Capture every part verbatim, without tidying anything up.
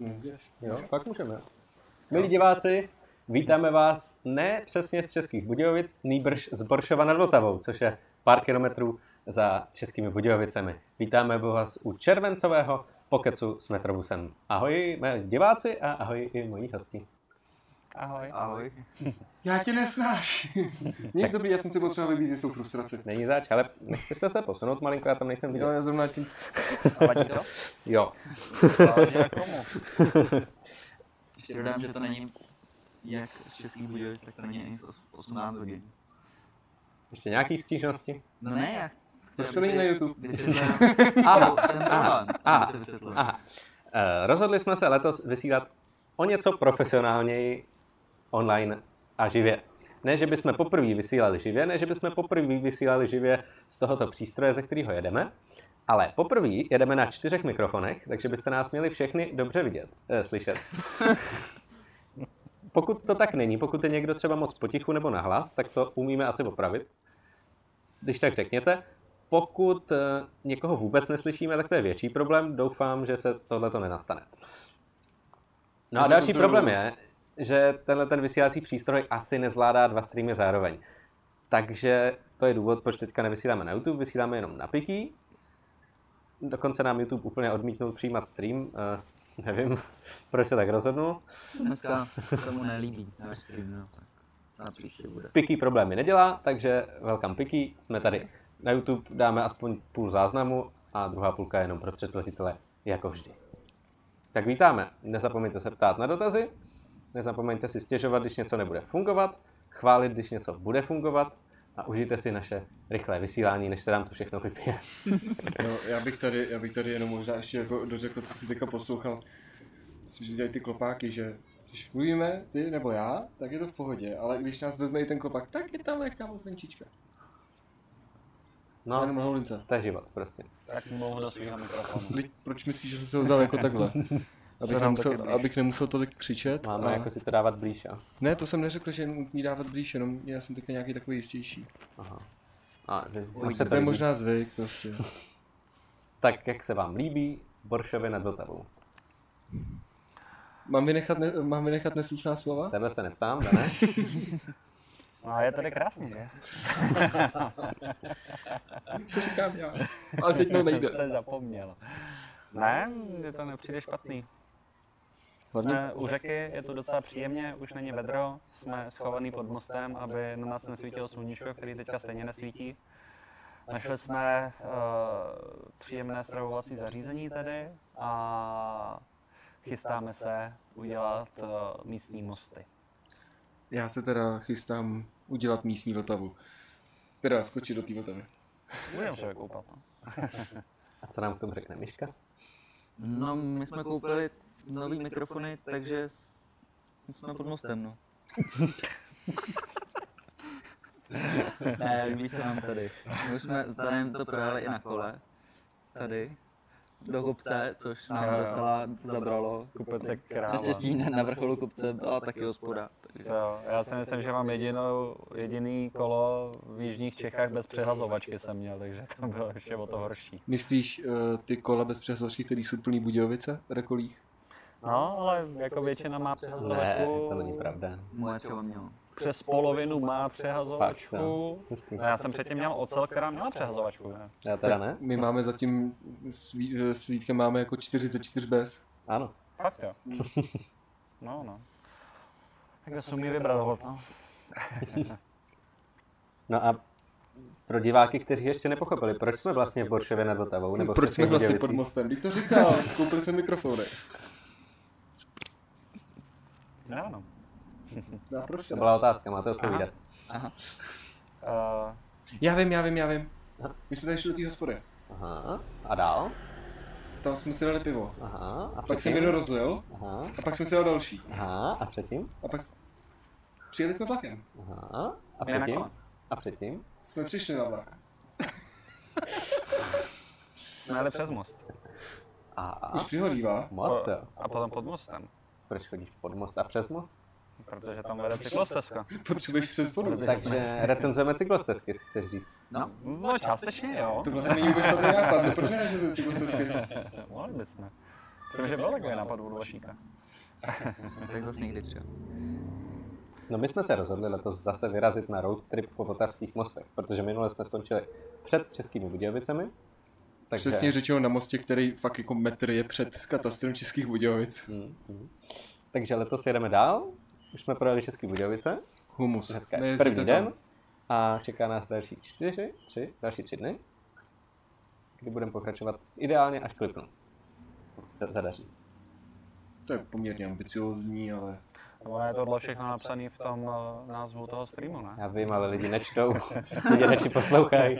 Můžeš? Jo, fakt můžeme. Milí diváci, vítáme vás ne přesně z Českých Budějovic, nýbrž z Boršova nad Vltavou, což je pár kilometrů za Českými Budějovicemi. Vítáme vás u červencového pokecu s Metrobusem. Ahoj mé diváci a ahoj i moji hosti. Ahoj. Ahoj. Já tě nesnáším. Nic dobrý, já jsem si potřeba vybít jistou frustraci. Není zač, ale nechcete se posunout malinko, já tam nejsem viděl. Jo, já zrovna tím. A vadí to? Jo. Ale komu? Ještě dodám, že to není jak z Českých Budějovic, tak to není osmnáct hodin. Ještě nějaký stížnosti? No ne, já. Proč to není na YouTube? Aha, aha, aha, aha. Rozhodli jsme se letos vysílat o něco profesionálněji online a živě. Ne, že bychom poprvé vysílali živě, ne, že bychom poprvé vysílali živě z tohoto přístroje, ze kterého jedeme, ale poprvé jedeme na čtyřech mikrofonech, takže byste nás měli všechny dobře vidět, eh, slyšet. Pokud to tak není, pokud je někdo třeba moc potichu nebo nahlas, tak to umíme asi opravit. Když tak řekněte, pokud někoho vůbec neslyšíme, tak to je větší problém, doufám, že se tohleto nenastane. No a další problém je, že tenhle ten vysílací přístroj asi nezvládá dva streamy zároveň. Takže to je důvod, proč teďka nevysíláme na YouTube, vysíláme jenom na Pickey. Dokonce nám YouTube úplně odmítnul přijímat stream, uh, nevím, proč se tak rozhodnul. Dneska se mu nelíbí náš stream, no, tak na příště bude. Pickey problémy nedělá, takže welcome Pickey, jsme tady. Na YouTube dáme aspoň půl záznamu a druhá půlka je jenom pro předplatitele, jako vždy. Tak vítáme. Nezapomeňte se ptát na dotazy, nezapomeňte si stěžovat, když něco nebude fungovat, chválit, když něco bude fungovat a užijte si naše rychlé vysílání, než se nám to všechno vypije. No, já, bych tady, já bych tady jenom možná ještě jako dořekl, co jsem teďka poslouchal. Myslím, že dělají ty klopáky, že když mluvíme, ty nebo já, tak je to v pohodě, ale když nás vezme i ten klopák, tak je tam lehká zvenčička. No, to je život prostě. Tak mluv do svýho mikrofonu. Proč myslíš, že jsi se ho vzal jako takhle? Abych nemusel, abych nemusel tolik křičet. Máme a... jako si to dávat blíž, a... Ne, to jsem neřekl, že nutný dávat blíž, jenom já jsem taky nějaký takový jistější. Aha. A, že... Oj, to, to je možná zvyk prostě. Tak jak se vám líbí Boršově nad Vltavou? Mám vynechat, ne... Mám vynechat neslušná slova? Tebe se neptám, ne? No, je tady krásný, že? To říkám já, ale teď to nejde. To zapomněl. Ne, je to nepřijde špatný. Jsme u řeky, je to docela příjemně, už není vedro, jsme schovaný pod mostem, aby na nás nesvítilo sluníčko, který teďka stejně nesvítí. Našli jsme uh, příjemné stravovací zařízení tady a chystáme se udělat uh, místní mosty. Já se teda chystám udělat místní Vltavu. Teda skočit do té Vltavy. Budeme se vykoupat, no. A co nám k tomu řekne Miška? No, my jsme koupili nový mikrofony, takže jsme pod mostem, no. Ne, líbí se nám tady. My jsme s Danem to projeli i na kole. Tady. Do kopce, což nám no, docela zabralo. Kupec je kráva. Naštěstí na vrcholu kopce byla taky hospoda. Jo, já si myslím, že mám jedinou, jediný kolo v jižních Čechách bez přehazovačky jsem měl, takže to bylo ještě o to horší. Myslíš uh, ty kola bez přehazovačky, který jsou plný Budějovice, Rekolích? No, ale jako většina má přehazovačku. Ne, to není pravda. Moje třeba mělo. Přes polovinu má přehazovačku. Fakt, no, já jsem předtím měl ocel, která měla přehazovačku. Ne? Já teda ne. Tak my máme zatím, s Vítkem máme jako čtyřicet čtyři bez. Ano. Fakt jo. No, no. Tak to sumí vybrat, no. No a pro diváky, kteří ještě nepochopili, proč jsme vlastně v Boršově nad Vltavou? Nebo proč jsme vlastně pod mostem? Když to říkal, koupil jsem mikrofony. No, no. No, proč to byla otázka, máte odpovídat. Aha. Aha. Uh... Já vím, já vím, já vím. My jsme tady šli do té hospody. Aha. A dál? Tam jsme si dali pivo. Aha. A pak jsem jedno rozlil. Aha. A pak jsem si dal další. Aha. A předtím? A pak přijeli jsme vlakem. Aha. A předtím? A předtím? Jsme přišli na vlak. Jsme jeli přes most. A... Už přihodívá. Most, jo. A potom pod mostem. Proč chodíš pod most a přes most? Protože tam vede cyklostezka. Potřebuješ přes vodu. Takže recenzujeme cyklostezky, si chceš říct. No, no částečně jo. To vlastně není vůbec špatný nápad, protože neřezujeme cyklostezky. Mohli bychom. Myslím, že byl takový nápad od Vlašíka. Tak zase někdy třeba. No my jsme se rozhodli letos zase vyrazit na road trip po vltavských mostech, protože minule jsme skončili před Českými Budějovicemi. Takže... Přesně řečeno na mostě, který fakt jako metr je před katastrem Českých Budějovic. Mm, mm. Takže letos jedeme dál, už jsme projeli České Budějovice. Humus. Dneska je první den a čeká nás další čtyři, tři, další tři dny, kdy budeme pokračovat ideálně až k lipnu. Zadaří. To je poměrně ambiciózní, ale... Ono je tohle všechno napsané v tom názvu toho streamu, ne? Já vím, ale lidi nečtou, lidi radši poslouchají,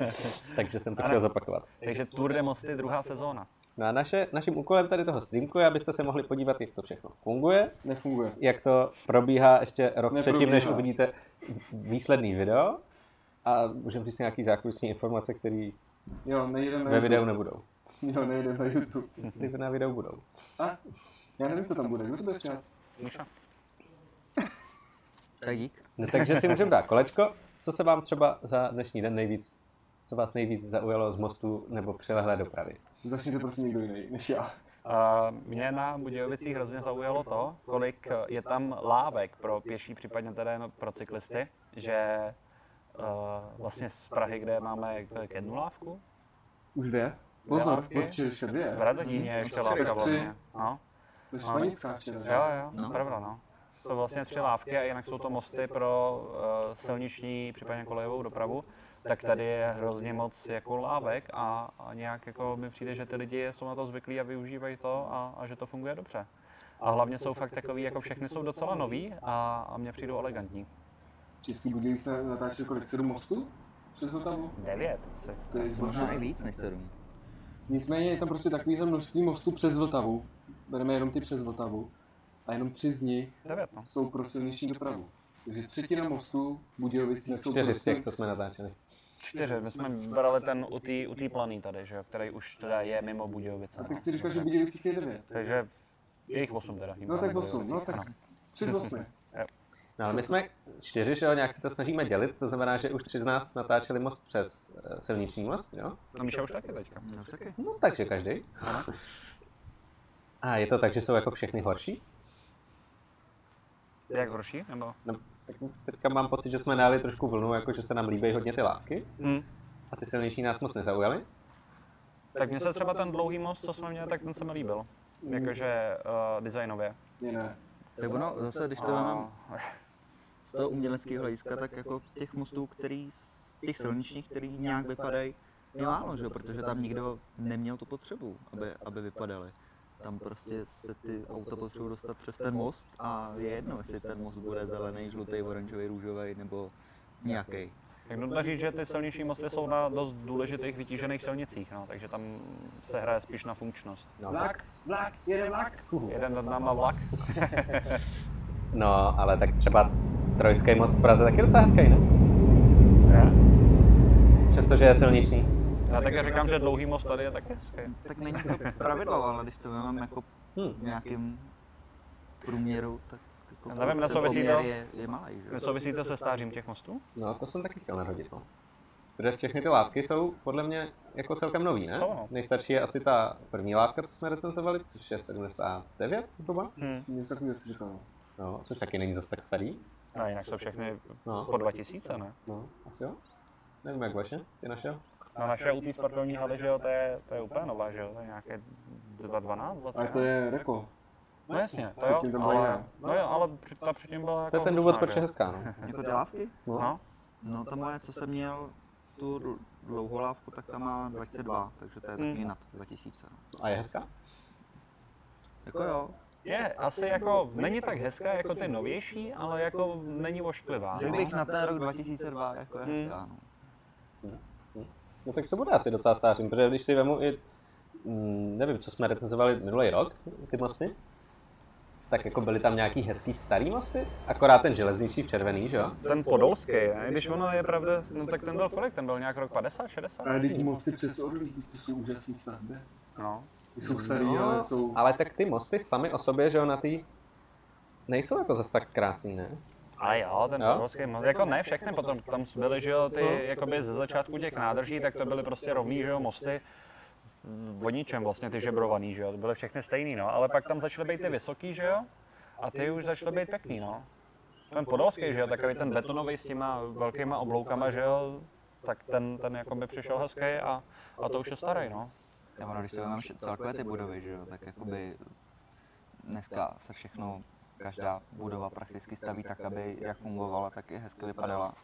takže jsem to chtěl zapakovat. Takže Tour de Mosty, druhá sezóna. No a naše, naším úkolem tady toho streamku je, abyste se mohli podívat, jak to všechno funguje. Nefunguje. Jak to probíhá ještě rok Neprobíhá. Předtím, než uvidíte výsledný video. A můžeme říct nějaký zákulisní informace, které ve videu nebudou. Jo, nejde na YouTube. Ty na videu budou. A? Já nevím, co tam bude. Kdo to bude stříhat? Tak dík. No, takže si můžeme dát kolečko. Co se vám třeba za dnešní den nejvíc, co vás nejvíc zaujalo z mostu nebo přilehlé dopravy? Začněte prostě někdo jiný než já. Uh, mě na Budějovicích hrozně zaujalo to, kolik je tam lávek pro pěší, případně tedy pro cyklisty, že uh, vlastně z Prahy, kde máme jednu lávku. Už dvě. Pozor, určitě ještě dvě. V Radotíně je ještě lávka vlastně. No. To je Štvanice včera, že? Jo, jo, no. Pravda, no. Jsou vlastně tři lávky a jinak jsou to mosty pro uh, silniční, případně kolejovou dopravu. Tak tady je hrozně moc jako lávek a, a nějak jako mi přijde, že ty lidi jsou na to zvyklí a využívají to a, a že to funguje dobře. A hlavně jsou fakt takový, jako všechny jsou docela nový a, a mě přijdou elegantní. Český Budějovice natáčeli kolik? sedm mostů? Přes Vltavu? devět. To je možná i víc než sedm. Nicméně je tam prostě takovýhle množství mostů přes Vltavu. Bereme jenom ty přes Vltavu a jenom tři z nich jsou pro silniční dopravu. Takže třetina mostů Budějovice jsou čtyři z těch, co jsme natáčeli. Čtyři, my jsme brali ten u té planý tady, že, který už teda je mimo Budějovice. A tak si říkal, že Budějovicích je devět. Takže je jich osm teda. No tak osm, no tak tři z osmi. No ale my jsme čtyři, že jo, nějak si to snažíme dělit, to znamená, že už tři z nás natáčeli most přes silniční most, jo? No Míša už taky teďka. No, taky. No takže každý. A je to tak, že jsou jako všechny horší? Jak horší? Nebo? No, tak teďka mám pocit, že jsme náli trošku vlnu, jako že se nám líbí hodně ty lávky. Mm. A ty silnější nás moc nezaujaly. Tak mně se třeba ten dlouhý most, co jsme měli, tak ten se mi líbil. Mm. Jakože uh, designově. Ne. Tak ono, zase, když to mám z toho uměleckého hlediska, tak jako těch mostů, který, těch silničních, který nějak vypadají, je málo, že? Protože tam nikdo neměl tu potřebu, aby, aby vypadaly. Tam prostě se ty auta potřebují dostat přes ten most a je jedno, jestli ten most bude zelený, žlutý, oranžový, růžový nebo nějaký. Tak nutno říct, že ty silnější mosty jsou na dost důležitých vytížených silnicích, no, takže tam se hraje spíš na funkčnost. No. Vlak, vlak, jeden vlak. Jeden nad náma vlak. No, ale tak třeba Trojský most v Praze taky docela hezký, ne? Ne. Přestože je silniční. Já také říkám, že dlouhý most tady je taky hezký. Tak není to pravidlo, ale když to mám jako hmm. nějakým průměru, tak jako já nevím, nesouvisíte, je, je malý. Nesouvisíte se stářím těch mostů? No, to jsem taky chtěl narodit, no. Protože všechny ty lávky jsou podle mě jako celkem nový, ne? No. Nejstarší je asi ta první lávka, co jsme recenzovali, což je sedmdesát devět, to byla? Hmm. Něco takového si říkal. No, což taky není zas tak starý. A jinak jsou všechny no. po dva tisíce, ne? No, asi jo. Nevím, jak vaše, ty naše. No naše u té sportovní haly, že jo, to je, to je úplně nová, že jo, to je nějaké dvacet dvanáct. Ale to je reko. No jasně, to jo, ale, no jo, ale ta předtím byla jako... To je ten důvod, proč je hezká, no. Jako ty lávky? No. No ta moje, co jsem měl, tu dlouhou lávku, tak ta má dvacet dva, takže to je taky hmm. nad dva tisíce. A je hezká? Jako jo. Je, asi jako, není tak hezká jako ty novější, ale jako není ošklivá. Řekl bych na ten rok dva tisíce dva, jako je hezká, no. No tak to bude asi docela stářím, protože když si vemu i, mm, nevím, co jsme recenzovali minulý rok, ty mosty, tak jako byly tam nějaký hezký starý mosty, akorát ten železniční červený, že jo? Ten podolský, ne? Když ono je pravda, no tak ten byl kolik, ten byl nějak rok padesát, šedesát. Ale ty mosty přes Orlík, to jsou úžasný stavby. No. Ty jsou starý, no, ale jsou... Ale tak ty mosty sami o sobě, že jo, na tý, nejsou jako zase tak krásný, ne? A jo, ten podolský most, jako ne všechny, potom tam byly, že jo, ty, jakoby ze začátku těch nádrží, tak to byly prostě rovný, že jo, mosty, o ničem vlastně ty žebrovaný, že jo, byly všechny stejný, no, ale pak tam začaly být ty vysoký, že jo, a ty už začaly být pěkný, no. Ten podolský, že jo, takový ten betonový s těma velkýma obloukama, že jo, tak ten, ten jako by přišel hezký a, a to už je starý, no. Já ono, když si vám celkové ty budovy, že jo, tak jakoby dneska se všechno, každá budova prakticky staví tak, aby jak fungovala, tak i hezky vypadala.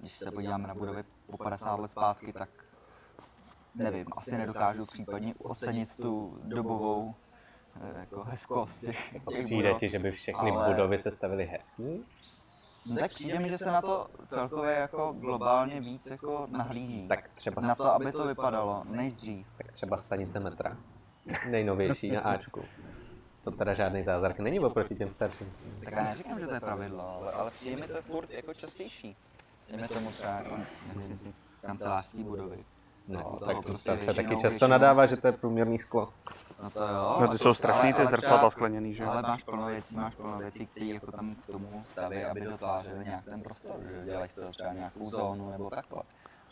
Když se podíváme na budovy po padesát let zpátky, tak nevím, asi nedokážu případně ocenit tu dobovou jako hezkost těch, těch Přijde budov, ti, že by všechny ale... budovy se stavily hezky? No tak přijde mi, že se na to celkově jako globálně víc jako nahlíží. Tak třeba na to, aby to vypadalo, než dřív. Tak třeba stanice metra, nejnovější na Ačku. To teda žádný zázrak není oproti těm starším. Tak já neříkám, že to je pravidlo, ale, ale přijde mi to furt jako častější. Jdeme tomu třeba kancelářské budovy. No, no, tak tak se taky často většinou nadává, že to je průměrný sklo. No to jo. No ty jsou strašný, ty zrcadla skleněný, že? Ale máš plno věcí, máš plno věcí, které jako tam k tomu staví, aby dotvářely nějak ten prostor, že dělají to třeba nějakou zónu nebo takhle.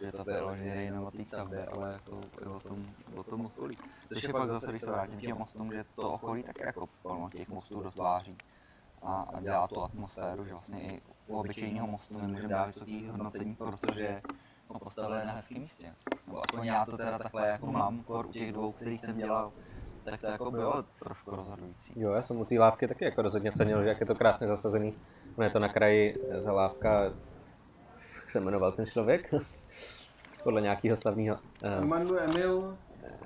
Že to vyloženě nejen o té stavbě, ale to i o tom, o tom okolí. Což je pak zase, když se vrátím k těm mostům, že to okolí taky jako plno těch mostů dotváří a dělá tu atmosféru, že vlastně i u obyčejného mostu my můžeme dát vysoký hodnocení, protože ho postavili na hezkém místě. Nebo aspoň já to teda takhle jako mám, kor u těch dvou, který jsem dělal, tak to jako bylo trošku rozhodující. Jo, já jsem u té lávky taky jako rozhodně cenil, že jak je to krásně zasazený. No je to na kraji, ta lávka, jak se jmenoval ten člověk? Podle nějakého slavného... Emmanuel um, Emil...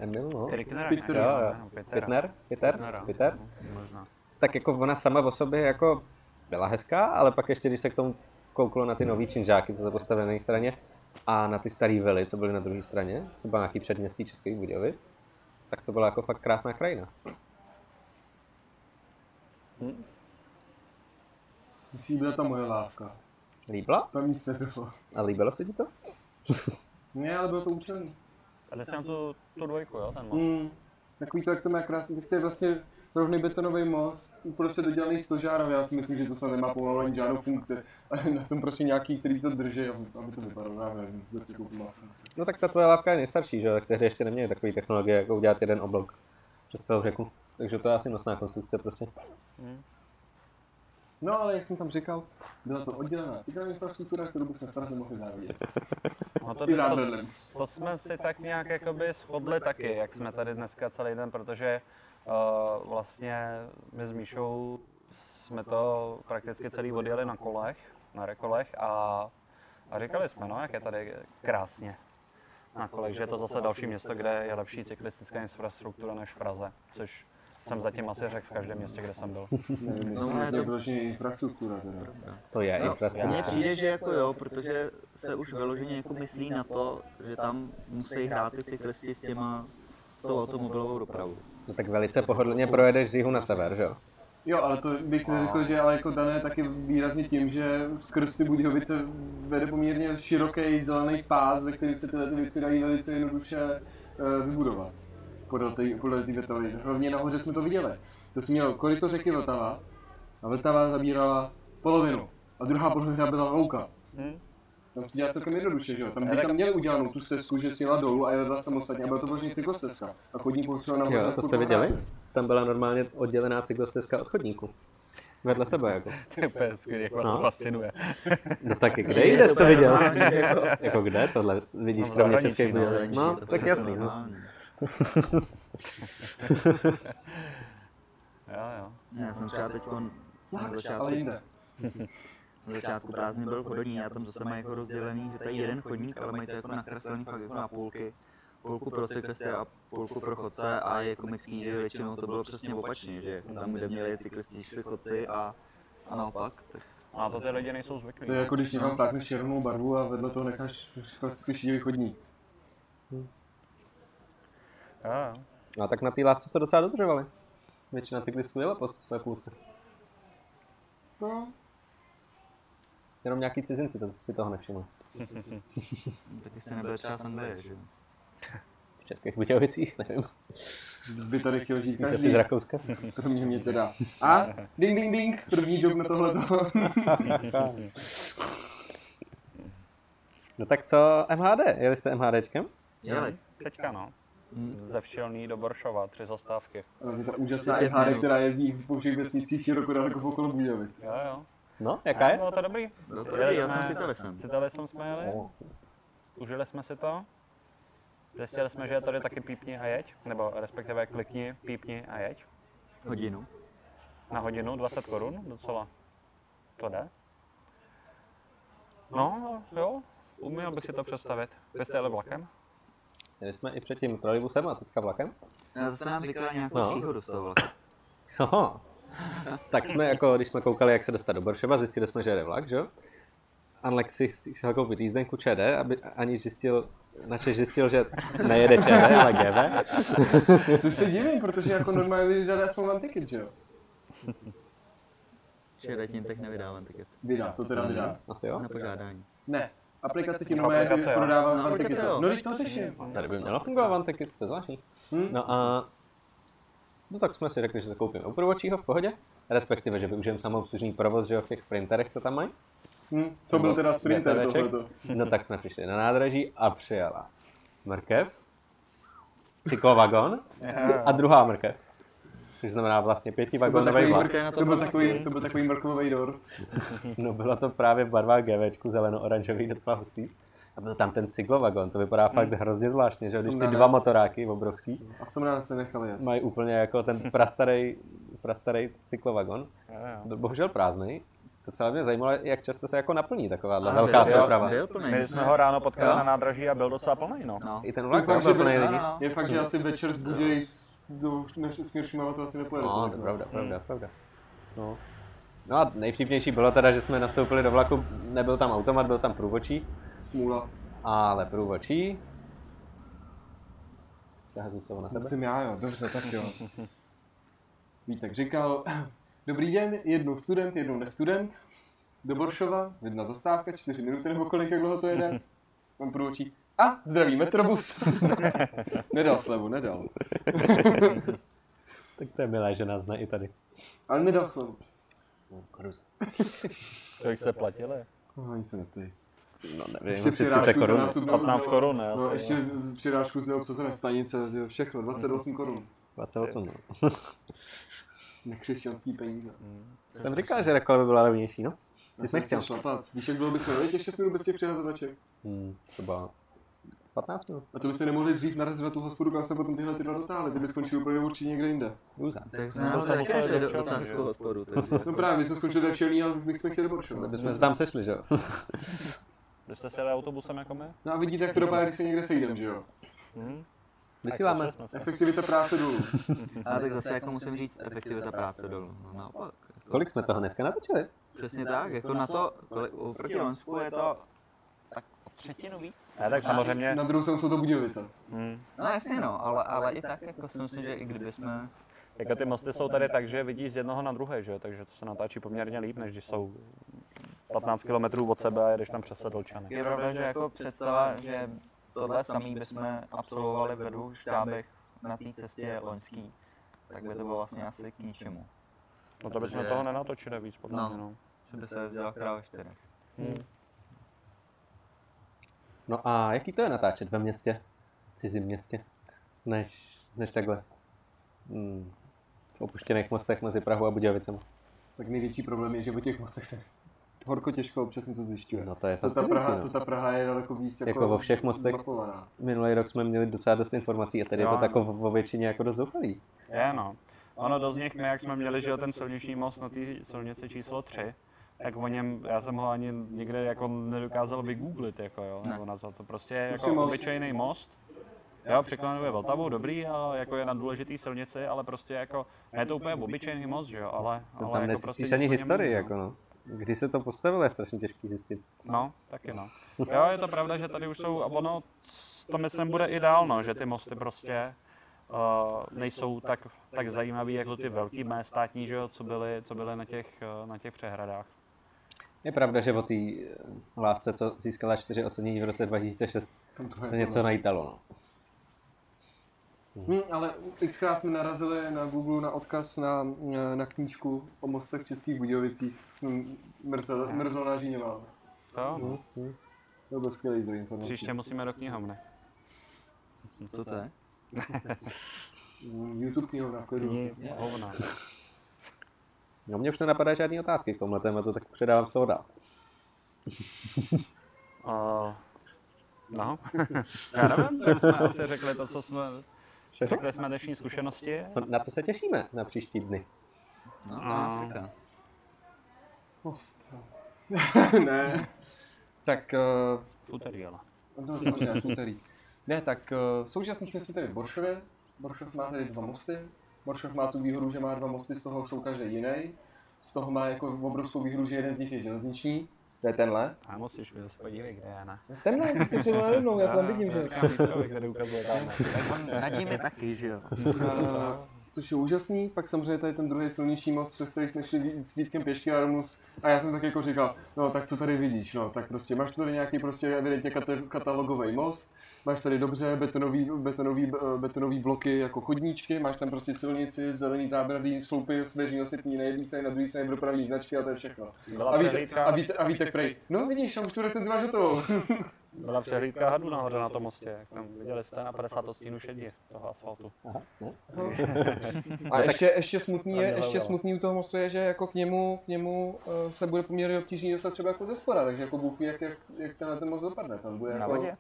Emil, no. Pitner. Jo, jo. Pitner? Pitner? Pitner? Možná. Tak jako ona sama o sobě jako byla hezká, ale pak ještě, když se k tomu kouklo na ty nový činžáky, co se postavili na jedné straně, a na ty staré vily, co byly na druhé straně, co bylo nějaký předměstí Českých Budějovic, tak to byla jako fakt krásná krajina. Hm? Líbila ta moje lávka. Líbila? Tam nic nebylo. A líbilo se ti to? Ne, ale bylo to účelný. Tady jsi na tu, tu dvojku, jo? Ten most. Mm, takový to, jak to má krásný, tak to je vlastně rovný betonový most, uprostřed dodělaný stožár, a já si myslím, že to snad nemá pomalu ani žádnou funkci. A na tom prostě nějaký, který to drží, aby to vypadalo, já nevím, vůbec jakou to má funkci. No tak ta tvoje lávka je nejstarší, že jo? Tak tehdy ještě neměli takové technologie, jako udělat jeden oblok přes celou řeku. Takže to je asi nosná konstrukce prostě. Mm. No ale jak jsem tam říkal, byla to oddělená civilní infrastruktura, kterou bychom v Praze mohli zároveň. No to, to, to jsme si tak nějak jakoby shodli taky, jak jsme tady dneska celý den, protože uh, vlastně my s Míšou jsme to prakticky celý odjeli na kolech, na rekolech a, a říkali jsme, no jak je tady krásně na kolech, že je to zase další město, kde je lepší cyklistická infrastruktura než v Praze, což jsem zatím asi řekl v každém městě, kde jsem byl. No, no, je to vyloženě infrastruktura teda. To je no, infrastruktura. Mně přijde, že jako jo, protože se už vyloženě jako myslí na to, že tam musí hrát ty cyklisti s těma s tou automobilovou dopravou. No, tak velice pohodlně projedeš z jihu na sever, že jo? Jo, ale to bych neřekl, že ale jako dané taky výrazně tím, že skrz ty Budějovice vede poměrně široký zelený pás, ve kterém se tyhle ty věci dají velice jednoduše vybudovat. Podle té Vltavy. Hlavně nahoře jsme to viděli. To jsme měli koryto řeky Vltava a Vltava zabírala polovinu a druhá polovina byla louka. Hmm. Tam se dělá celkem jednoduše, že jo? Tam by tam měli udělanou tu stezku, že si jela dolů a jela samostatně a byla to vlastně cyklostezka. A chodník potřeba nahoře. Jo, to jste viděli? Tam byla normálně oddělená cyklostezka od chodníku. Vedle sebe jako. To je peský, jak vás to fascinuje. No taky, kde jde, jsi to viděl? Jako, jako kde tohle? Vidíš no, kromě Českých Budějovic? No, tak jasný. jo, jo. Já jsem třeba teď na začátku, na začátku prázdnin byl v Hodoníně, já tam zase mají jako rozdělený, že tady jeden chodník, ale mají to jako nakreslený fakt jako na půlky, půlku pro cyklisty a půlku pro chodce a je komický, že většinou to bylo přesně opačně, že tam, kde měli cyklisti, šli chodci a, a naopak. Tak... A to ty lidi nejsou zvyklí. To je jako když někam plákneš červenou barvu a vedle toho necháš klasicky šídivý chodník. A no, tak na té lávce to docela dodržovali. Většina cyklistů jela po své půlce. No. Jenom nějaký cizinci to, si toho nevšimli. Taky se nebyl třeba Anglie, že jo? V Českých Budějovicích, nevím. By tady chtěl žít každý. Asi z Rakouska. Kromě mě teda. A ding ding ding, první job na tohleto. No tak co M H D? Jeli jste MHDčkem? Jeli. Teďka no. hmm. ze Včelný do Boršova, tři zastávky. Je ta úžasná hádek, která jezdí po všech vesnicích široko daleko okolo Budějovic. Jo, jo. No, jaká je? Bylo to dobrý. Bylo to dobrý, já jsem si telesem. Si telesem jsme jeli, oh. užili jsme si to. Zjistili jsme, že je tady taky pípni a jeď, nebo respektive klikni, pípni a jeď. Hodinu. Na hodinu, dvacet korun, docela. To jde. No, jo, uměl bych si to představit. Vy jste jeli vlakem? Jeli jsme i předtím trolejbusem a teďka vlakem. Já zase nám říkala nějakou no. příhodu z toho vlaku. Oho. Tak jsme jako, když jsme koukali, jak se dostat do Boršova, zjistili jsme, že jede vlak, že jo? Anlex si chtěl koupit jízdenku ČD, aby aniž zjistil, načež zjistil, že nejede ČD, ale G V. Což se divím, protože jako normálně vydává smlouvan ticket, že jo? Radotín tak nevydávám ticket. Vydá, to teda vydá. Asi jo? Na požádání. Ne, aplikace ti nové prodávám na ticket. No, teď to řeším. Tady by mělo fungovat van ticket, to je zvláštní. No a... No tak jsme si řekli, že zakoupíme oprovodčího v pohodě, respektive, že využijeme samoobslužný provoz, že jo, v těch sprinterech, co tam mají. Hmm, to byl teda sprinter tohleto. No tak jsme přišli na nádraží a přijela mrkev, cyklovagon a druhá mrkev. Což znamená vlastně pětivagonový vlak. To byl takový, to byl takový mrkvový dort. No bylo to právě v barvách GVčku, zeleno-oranžový, docela hustý. A byl tam ten cyklovagon, to vypadá fakt hmm. hrozně zvláštně, že když ty dva motoráky obrovský. A v tom nás se nechali jet. Mají úplně jako ten prastarej, prastarej cyklovagon. Byl bohužel prázdný. To se mě zajímalo, jak často se jako naplní takováhle velká souprava. My jsme ho ráno potkali na nádraží a byl docela plný, no. no. I ten vlak byl byl plný lidí. Je fakt, že asi večer zbudějí do směr Šumava, to asi nepojede. No, to je pravda, pravda, hmm. pravda. No. no a nejvtipnější bylo teda, že jsme nastoupili do vlaku, nebyl tam automat, byl tam průvodčí. Smůla. Ale průvodčí... Přeházím slovo na tebe. Jsem já, jo, dobře, tak jo. Vítek říkal... Dobrý den, jednou student, jednou nestudent, do Boršova, jedna zastávka, čtyři minuty nebo kolik, jak dlouho to jede, mám průvodčí, a zdraví Metrobus. Nedal slevu, nedal. Tak to je milé, že nás zná i tady. Ale nedal slevu. Kolik jste platili? No, ani se neptají. No nevím, ještě třicet korun, patnáct korun, ne? No, ještě z přirážku z neobsazené stanice, všechno, dvacet osm korun. dvacet osm, no. Nekřesťanský peníze. Hmm. Jsem říkal, že reklama by byla levnější, no? Ty jsi nechtěl. Víš, jak bylo bychom ještě šest minut bez těch přehazovaček? Hmm, třeba patnáct minut. A to byste nemohli dřív narazit na tu hospodu, kam jsme potom tyhle ty dva dotáhli, ty by skončili úplně určitě někde jinde. Úzá. Tak jsme narazili každé do sářskou hospodu. No právě, my jsme skončili ve Všelní, ale my jsme chtěli Boršovat. Kdyby jsme se tam sešli, že jo? Když jste se jeli autobusem jako my? No a vidíte, jak to dopadá, když se někde sejdeme, že jo? Vysíláme. Efektivita práce dolů. Ale tak zase jako musím říct, efektivita práce dolů. No naopak. Kolik jsme toho dneska natočili? Přesně tak, jako na to, oproti Lensku je to tak o třetinu víc. Ne, tak samozřejmě. Na druhou stranu jsou to Budějovice. Hmm. No jasně no, ale, ale i tak, jako si myslím, že i kdyby jsme... Jako ty mosty jsou tady tak, že vidíš z jednoho na druhé, že jo, takže to se natáčí poměrně líp, než když jsou patnáct kilometrů od sebe a jedeš tam přes Sedlčany. Je pravda, že jako představa, že tohle samý bychom absolvovali ve dvou štábech na té cestě loňský, tak by to bylo vlastně asi k ničemu. No to bychom toho nenatočili víc, podle mě, no. Že by se vzdělal krávě čtyřech. Hmm. No a jaký to je natáčet ve městě, cizím městě, než, než takhle hmm. v opuštěných mostech mezi Prahou a Budějovicemi? Tak největší problém je, že o těch mostech se... Horko těžko občas něco zjišťuje. No to je to ta, Praha, no. to ta Praha je daleko víc jako, jako vo všech mostech. Blokovaná. Minulý rok jsme měli docela dost informací a tady jo, je to tak vo většině jako dost zoufalý. Je no. Ono do z nich, my jak jsme měli, že jo, ten silniční most na té silnici číslo tři, tak o něm, já jsem ho ani nikde jako nedokázal vygooglit jako jo, nebo nazvat to. Prostě je jako most. Obyčejný most. Jo, překlenuje Vltavu, dobrý, a jako je na důležitý silnici, ale prostě jako, je to úplně obyčejný most, že jo, ale... ale tam jako nesítíš ani historii jako no. Když se to postavilo, je strašně těžký zjistit. No, taky no. Jo, je to pravda, že tady už jsou, a ono, to myslím, bude i dál, no, že ty mosty prostě uh, nejsou tak, tak zajímavý, jako ty velký mé státní, že jo, co byly, co byly na těch, na těch přehradách. Je pravda, že o té lávce, co získala čtyři ocenění v roce dva tisíce šest, se něco najítalo, no. Hmm, ale xkrát jsme narazili na Google na odkaz na, na, na knížku o mostech Českých Budějovicích. Mrzl na Žíněvá. To? To byl skvělý zdroj informací. Příště musíme do knihovny. Co to je? YouTube knihovna, klidu. No, mě už nenapadají žádné otázky k tomhle tématu, tak předávám z toho dál. Uh, no, já nevím, že jsme asi řekli to, co jsme... Řekli jsme dnešní zkušenosti. Co, na co se těšíme na příští dny? No, to nás říká. Ne. Tak... Uh, v úterý, ale. No, samozřejmě, v úterý. Ne, tak uh, současných městí tady v Boršově. Boršov má tady dva mosty. Boršov má tu výhodu, že má dva mosty, z toho jsou každý jiný. Z toho má jako obrovskou výhodu, že jeden z nich je železniční. To je tenhle. A musíš mi podívej, kde je, ne? Tenhle, ty třeba najednou, já to tam vidím, že? Nad ním je taky, že jo? Což je úžasný, pak samozřejmě tady ten druhý silnější most, přes který jsme šli s Dítkem pěšky a Romnus. A já jsem tak jako říkal, no tak co tady vidíš, no tak prostě máš tady nějaký prostě evidentně katalogový most, máš tady dobře betonový, betonový, betonový bloky jako chodníčky, máš tam prostě silnici, zelený zábradlí, sloupy, svěží osvětlení na jedné straně, na druhé straně dopravní značky a to je všechno. Byla a víte, a víte, a víte, prej, no vidíš, a už tu recenzi máš hotovou. Byla přehlídka hadů nahoře na tom mostě, jak tam viděli jste na padesát stínu šedě toho asfaltu. Aha, no. A ještě, ještě, smutný je, ještě smutný u toho mostu je, že jako k němu, k němu se bude poměrně obtížný dostat třeba jako ze spora, takže jako bůh ví, jak, jak, jak tenhle ten most dopadne. Tam bude na jako... vodě.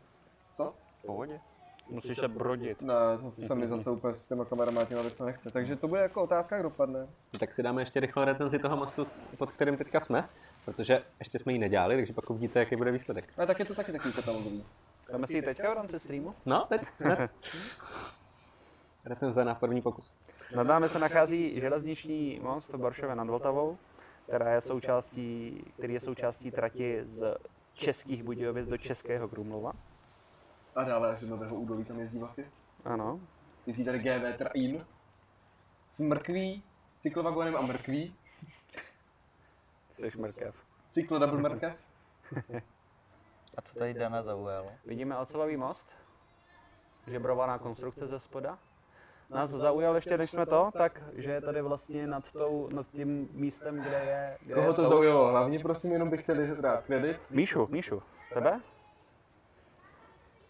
Co? Po vodě. Musíš se brodit. Ne, to se mi zase úplně s těma kamaráma to nechce, takže to bude jako otázka, jak dopadne. Tak si dáme ještě rychle recenzi toho mostu, pod kterým teďka jsme. Protože ještě jsme ji nedělali, takže pak uvidíte, jaký bude výsledek. A tak je to taky takový katalogový. Dáme si ji teďka v rámci streamu? No, teď. Recenze na první pokus. Nad námi se nachází železniční most v Boršově nad Vltavou, která je součástí, který je součástí trati z Českých Budějovic do Českého Krumlova. A dále až do Nového Údolí tam jezdí vlaky. Ano. Jezdí tady G V train s mrkví, cyklovagonem a mrkví. Jsi mrkev. Cyklo double mrkev. A co tady Dana zaujalo? Vidíme ocelový most. Žebrovaná konstrukce ze spoda. Nás zaujalo ještě než jsme to, tak že je tady vlastně nad, tou, nad tím místem, kde je... Kde Koho je to sou... zaujalo? Hlavně prosím, jenom bych chtěl dát kredit. Míšu, Míšu, tebe?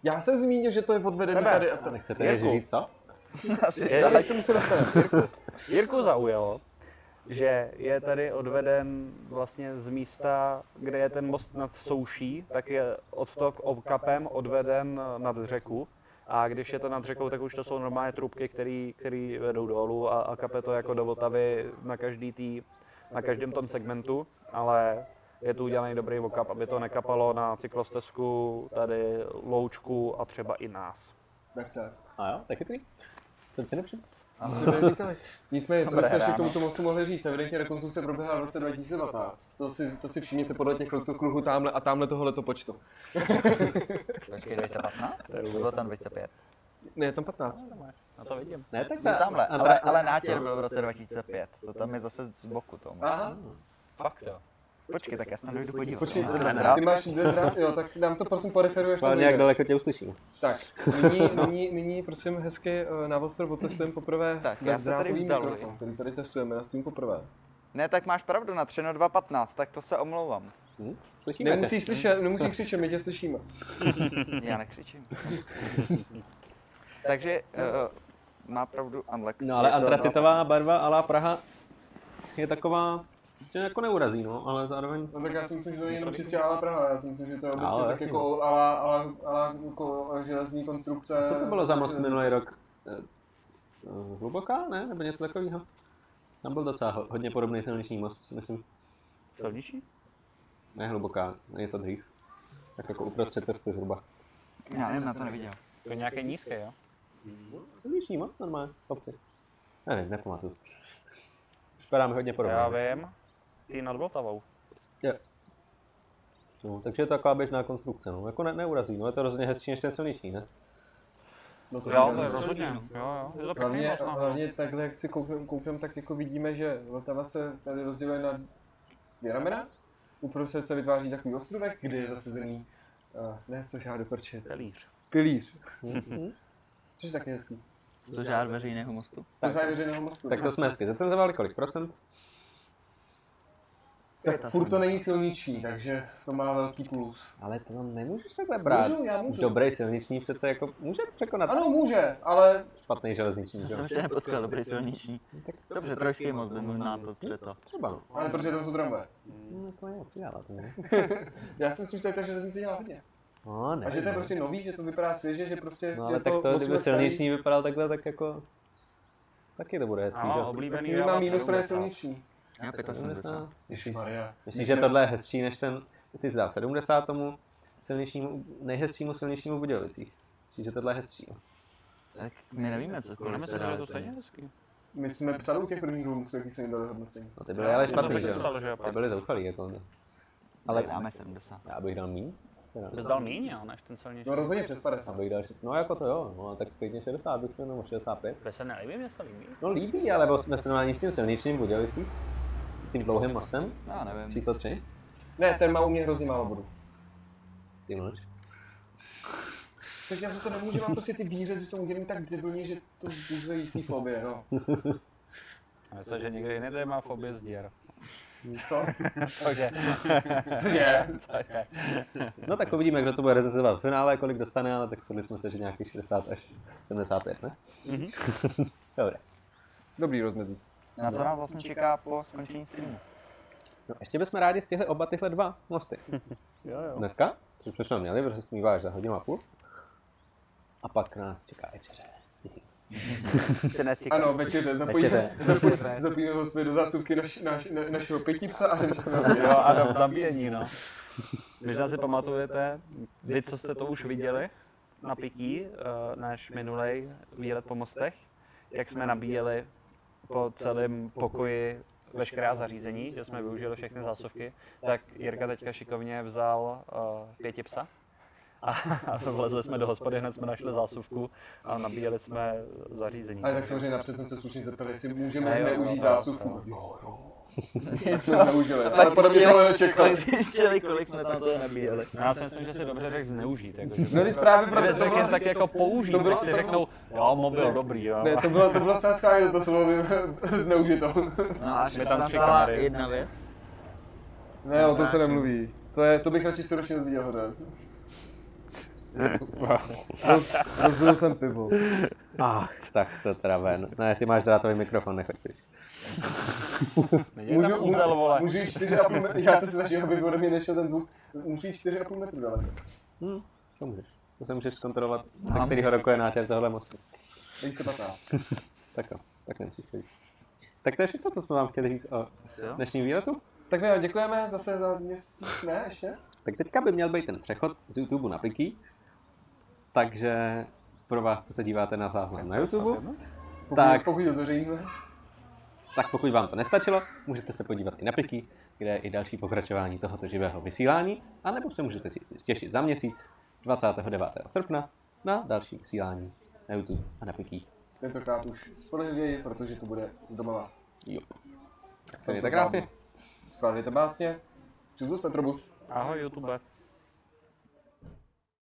Já jsem zmínil, že to je odvedené tady a tady. Nechcete říct co? Tak to musím dostat. Jirku zaujalo, že je tady odveden vlastně z místa, kde je ten most nad souší, tak je odtok obkapem odveden nad řeku. A když je to nad řekou, tak už to jsou normálně trubky, které vedou dolů a, a kape to jako do Vltavy na, každý tý, na každém tom segmentu, ale je tu udělaný dobrý okap, aby to nekapalo na cyklostezku, tady loučku a třeba i nás. Tak tak. A jo, tak je tady. Jsem tě nepřijde. Nicméně, co byste ještě k tomuto mostu mohli říct, evidentně rekonstrukce proběhla v roce dva tisíce dvanáct. To si, to si všimněte podle těch kruhů támhle a támhle tohoto počtu. Počkej, dvacet patnáct? To bylo tam dvacet pět. Ne, tam patnáct. No to vidím. Ne, tak ta, tamhle, ale, ale, ale nátěr byl v roce dva tisíce pět. To tam je zase z boku tomu. Aha. Fakt jo. Počkej, tak já se tam dojdu podívat. Počkej, ty máš dvě zrátky, jo, tak nám to prosím poreferuješ. Pán, jak daleko tě uslyším. Tak, nyní, nyní, nyní prosím hezky na ostrov otestujeme poprvé bezdrátový mikrofon, který tady testujeme, já s tím poprvé. Ne, tak máš pravdu, na třeno dva patnáct, tak to se omlouvám. Hm? Slyšíme nemusíš slyšet, hm? Nemusíš křičet, my tě slyšíme. Já nekřičím. Takže uh, má pravdu Anlex. No ale antracitová barva à la Praha je taková... Tě jako neurazí, no, ale zároveň... No tak já si myslím, že to je jenom čistě ala Praha, já si myslím, že to je obecně tak jako ala, ala, ala jako železní konstrukce... Co to bylo za most minulý rok? Hluboká, ne? Nebo něco takového? Tam byl docela hodně podobný silniční most, myslím. Silniční? Ne, Hluboká, něco dřív. Tak jako uprostřed cesty zhruba. Já nevím, na to neviděl. To je nějaké nízké, jo? Silniční most normálně, obci. Nevím, nepamatuju. Vypadá mi hodně podobně. Já vím. Ty nad Vltavou. Jo. No, takže je to taková běžná konstrukce, no. Jako ne, neurazí, no. Je to rozhodně hezčí než ten silniční, ne? No to jo, to je rozhodně. Jo, jo. Je to pěkný most. Hlavně takhle, jak si koukneme, kouknem, tak jako vidíme, že Vltava se tady rozděluje na dvě ramena. Uprostřed se vytváří takový ostrůvek, kde je zasezený, uh, ne, stožár do prčet. Pilíř. Pilíř. Což je taky hezký. Stožár veřejného mostu. Stožár veřejného mostu. Tak to jsme hezky. Zrecenzovali kolik procent? Tak furt to není silniční, takže to má velký plus. Ale to tam nemůžeš takhle brát. Můžu, já můžu. Dobrý silniční přece jako může překonat. Ano, může, ale... Špatný železniční. Já jsem se nepotkal, dobrý silniční. Tak dobře, trošku moc by možná to přeto. Třeba. Ale protože tam jsou tramvaje. No to je přidává to, ne? Já si myslím, že tady ta železnice dělá hodně. No, ne, a že to je prostě nový, že to vypadá svěže, že prostě... No ale tak to, kdyby silniční vypadal takhle, tak jako... Taky to bude hezký, že? Oblíbený já sedmdesát pět. Myslíš, že tohle je hezčí než ten, ty zdá sedmdesát tomu silničnímu, nejhezčímu silničnímu Budějovicích. Myslíš, že tohle je hezčí? Tak my nevíme, co kolem se dali to stejně hezký. My jsme psali u těch prvních hůmů, jaký jsme jim dali hodnocení. No ty byly ale špatný, že jo? Ty byly zoufalý, jako. Ale dáme sedmdesát. Já bych dal míň. Bys dal míň, jo, než ten silniční. No rozhodně přes padesát. Bych dal, no jako to jo, no, tak pěkně šedesát bych se nebo šedesát pět. To se nelíbí, mě se líbí. No líbí, ale ve srovnání s tím silničním Budějovicích. S tím dlouhým mostem? Já nevím. Číslo tři? Ne, ten má u mě hrozně málo bodů. Ty mluvíš? Tak já se to nemůžu, mám prostě ty výřez, že to udělím tak debilně, že to vzbuzuje jistý fobie, no. Myslím, že někde jiný má fobie z děr. Co? Cože? Cože? Cože? No tak uvidíme, kdo to bude recenzovat v finále, kolik dostane, ale tak shodli jsme se, že nějakých šedesát až sedmdesát pět, ne? Mm-hmm. Dobré. Dobrý rozmezí. Na co nás vlastně čeká po skončení streamu? No, ještě bychom rádi stihli oba tyhle dva mosty. jo, jo. Dneska, což jsme měli, protože smívá až za hodinu a půl. A pak nás čeká večeře. Ano, večeře. Zapojíme, zapojíme, zapojíme hospě do zásuvky naš, naš, na, našeho pětipsa a jo, a na nabíjení, no. Možná si pamatujete, vy, co jste to už viděli na Pickey, uh, náš minulej výlet po mostech, jak jsme nabíjeli po celém pokoji veškerá zařízení, že jsme využili všechny zásuvky, tak Jirka teďka šikovně vzal uh, pětipsa a, a vlezli jsme do hospody, hned jsme našli zásuvku a nabíjeli jsme zařízení. Ale tak samozřejmě napřed jsem se slušně zeptal, jestli můžeme zneužít zásuvku. Jo, jo. Tak jsme zneužili, ale podobně tohle nečekali. Zjistili, kolik jsme tam toho nabíjeli. Já si myslím, že si dobře řekl zneužít. Jako, no teď právě proto to bylo... Tak jako použít, tak si řeknou, jo, mobil, dobrý, jo. Ne, to bylo, to bylo celá schválně, to slovo zneužitou. No a že tam stala jedna věc? Ne, o tom se nemluví. To je, to bych radši si ročně viděl hodat. Rozbil jsem pivo. Ach, tak to teda ven. Ne, ty máš drátový mikrofon, nechoď pryč. Můžu, můžu jít čtyři a půl metru, já se snažím, aby ode mě nešel ten zvuk. Můžu jít čtyři a půl metru daleko. Hm, to můžeš. To se můžeš zkontrolovat, ze kterého roku je nátěr tohle mostu. Teď se patá. Tak jo, tak nemusíš chodit. Tak to je všechno, co jsme vám chtěli říct o dnešním výletu. Tak jo, děkujeme zase za měsíc, ne ještě? Tak teďka by měl být ten přechod z YouTube na Pickey. Takže pro vás, co se díváte na záznam na YouTube, tak pokud, tak pokud vám to nestačilo, můžete se podívat i na Pickey, kde je i další pokračování tohoto živého vysílání, anebo se můžete těšit za měsíc, dvacátého devátého srpna, na další vysílání na YouTube a na Pickey. Tentokrát už spolehlivěji, protože to bude z domova. Jo. Tak se mějte krásně. Skládejte básně. Přizvu z Metrobus. Ahoj YouTube.